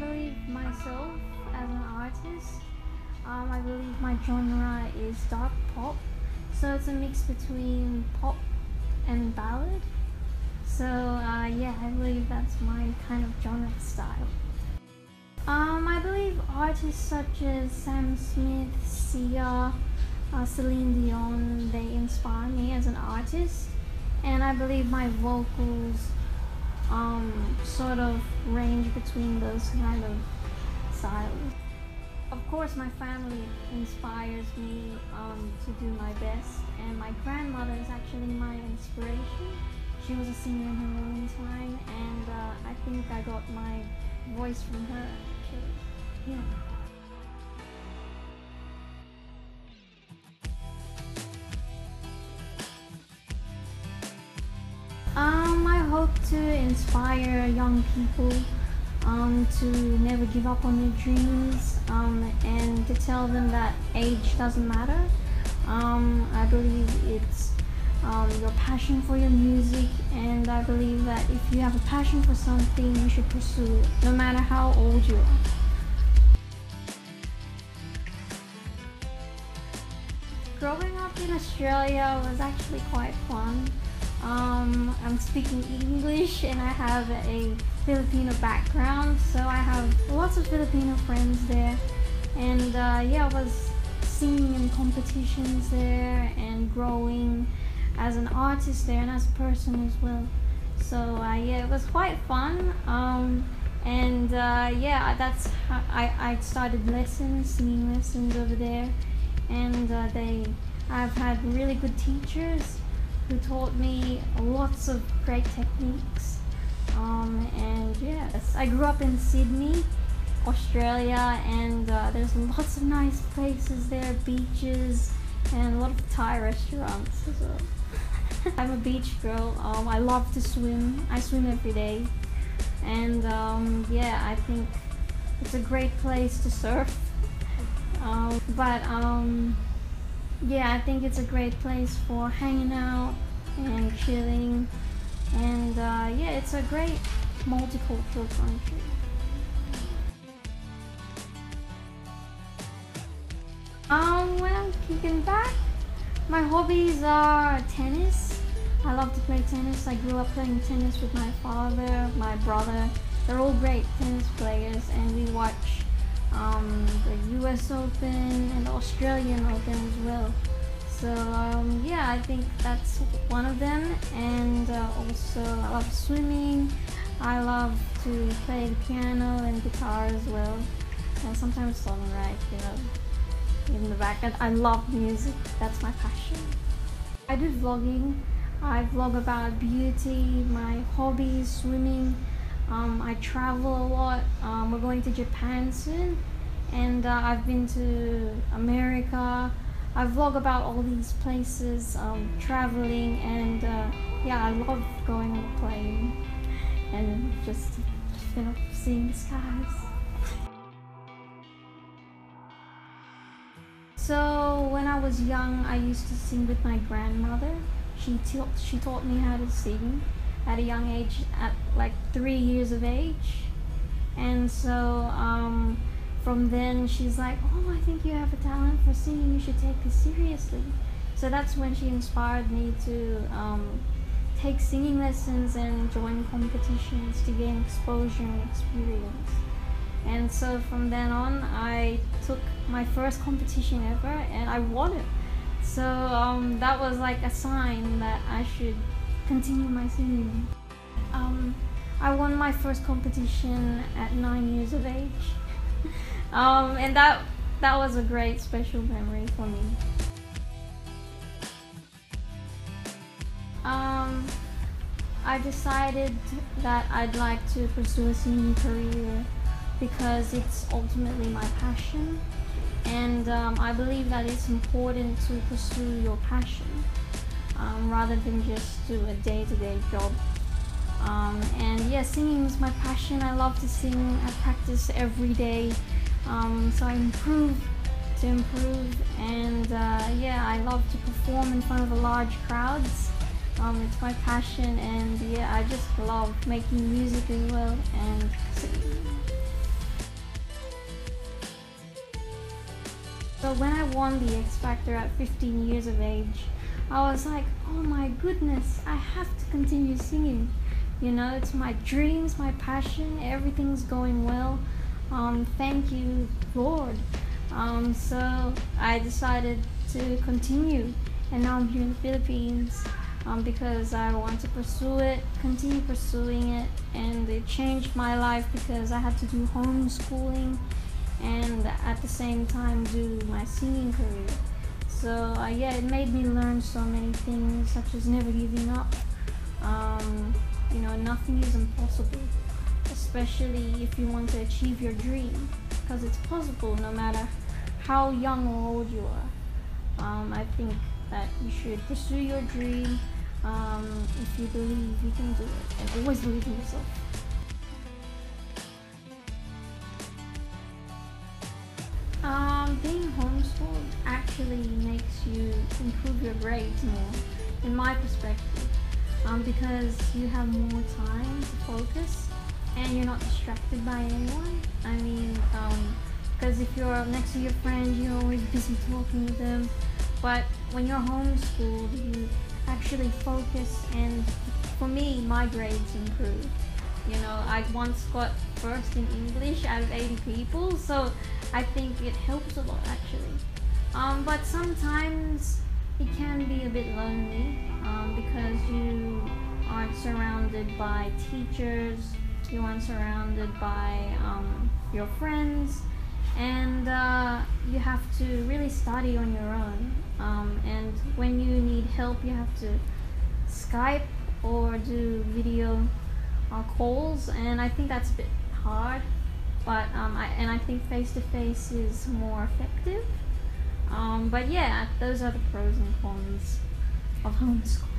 believe myself as an artist. I believe my genre is dark pop, so it's a mix between pop and ballad. So yeah, I believe that's my kind of genre style. I believe artists such as Sam Smith, Sia, Celine Dion, they inspire me as an artist, and I believe my vocals sort of range between those kind of styles. Of course, my family inspires me to do my best, and my grandmother is actually my inspiration. She was a singer in her own time, and I think I got my voice from her, actually. Yeah. I hope to inspire young people to never give up on their dreams and to tell them that age doesn't matter. I believe it's your passion for your music, and I believe that if you have a passion for something, you should pursue it, no matter how old you are. Growing up in Australia was actually quite fun. I'm speaking English and I have a Filipino background, so I have lots of Filipino friends there, and yeah, I was singing in competitions there and growing as an artist there and as a person as well. So yeah, it was quite fun, and yeah, that's how I started lessons, singing lessons over there, and I've had really good teachers who taught me lots of great techniques, and yes, I grew up in Sydney, Australia, and there's lots of nice places there, beaches, and a lot of Thai restaurants as well. I'm a beach girl. I love to swim. I swim every day, and yeah, I think it's a great place to surf, yeah, I think it's a great place for hanging out and chilling, and yeah, it's a great multicultural country. Well, kicking back, my hobbies are tennis. I love to play tennis. I grew up playing tennis with my father, my brother. They're all great tennis players, and we watch the US Open and the Australian Open as well. So yeah, I think that's one of them, and also I love swimming. I love to play the piano and guitar as well, and sometimes songwrite, you know, in the back. And I love music, that's my passion. I do vlogging. I vlog about beauty, my hobbies, swimming. I travel a lot. We're going to Japan soon, and I've been to America. I vlog about all these places, traveling, and yeah, I love going on a plane and just, you know, seeing the skies. So when I was young, I used to sing with my grandmother. She taught me how to sing at a young age, at like 3 years of age, and so from then she's like, oh, I think you have a talent for singing, you should take this seriously. So that's when she inspired me to take singing lessons and join competitions to gain exposure and experience. And so from then on, I took my first competition ever and I won it. So that was like a sign that I should continue my singing. I won my first competition at 9 years of age, and that was a great special memory for me. I decided that I'd like to pursue a singing career because it's ultimately my passion, and I believe that it's important to pursue your passion. Rather than just do a day-to-day job. And yeah, singing is my passion. I love to sing. I practice every day, so I improve, and yeah, I love to perform in front of large crowds. It's my passion, and yeah, I just love making music as well and singing. But when I won the X Factor at 15 years of age, I was like, oh my goodness, I have to continue singing. You know, it's my dreams, my passion, everything's going well. Thank you, Lord. So I decided to continue, and now I'm here in the Philippines because I want to pursue it, continue pursuing it, and it changed my life because I had to do homeschooling and at the same time do my singing career. So yeah, it made me learn so many things, such as never giving up. You know, nothing is impossible, especially if you want to achieve your dream, because it's possible no matter how young or old you are. I think that you should pursue your dream. If you believe, you can do it, and always believe in yourself. Being homeschooled actually makes you improve your grades more, in my perspective, because you have more time to focus and you're not distracted by anyone. I mean, because if you're next to your friend, you're always busy talking with them, but when you're homeschooled, you actually focus, and for me, my grades improve. You know, I once got first in English out of 80 people, so I think it helps a lot actually. But sometimes it can be a bit lonely because you aren't surrounded by teachers, you aren't surrounded by your friends, and you have to really study on your own. And when you need help, you have to Skype or do video calls, and I think that's a bit hard. But I think face-to-face is more effective. But yeah, those are the pros and cons of homeschool.